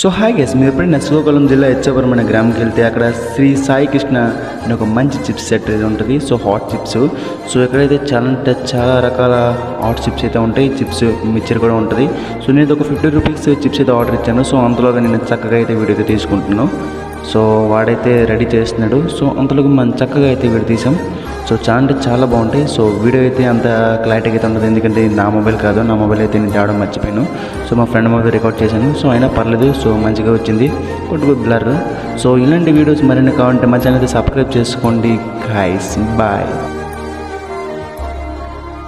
सो hi guys मेरे friend Srikakulam జిల్లా ఎచ్చవరం అనే గ్రామంకి వెళ్తే అక్కడ శ్రీ సాయి కృష్ణ అనే ఒక మంచి చిప్స్ సెట్ అయితే ఉంటుంది. So hot chips. సో ఇక్కడైతే చాలా రకాల హాట్ చిప్స్ అయితే ఉంటాయి. చిప్స్ మిక్చర్ కూడా ఉంటుంది. సో నేను ఒక 50 రూపీస్ చిప్స్ అయితే ఆర్డర్ ఇచ్చాను. సో అంతలోగా నేను చక్కగా అయితే వీడియో అయితే తీసుకుంటున్నాను. సో వాడైతే రెడీ చేస్తున్నాడు. సో అంతలోగా మనం చక్కగా అయితే వీడియో తీసాం. సో చాలా బాగుంటాయి. సో వీడియో అయితే అంత క్లారిటీగా అయితే ఉండదు, ఎందుకంటే నా మొబైల్ కాదు. నా మొబైల్ అయితే నేను తేవడం మర్చిపోయాను. సో మా ఫ్రెండ్ మొబైల్ రికార్డ్ చేశాను. సో అయినా పర్లేదు, సో మంచిగా వచ్చింది. Good good blur. సో ఇలాంటి వీడియోస్ మరిన్ని కావాలంటే మా ఛానల్ అయితే సబ్స్క్రైబ్ చేసుకోండి గైస్. బాయ్.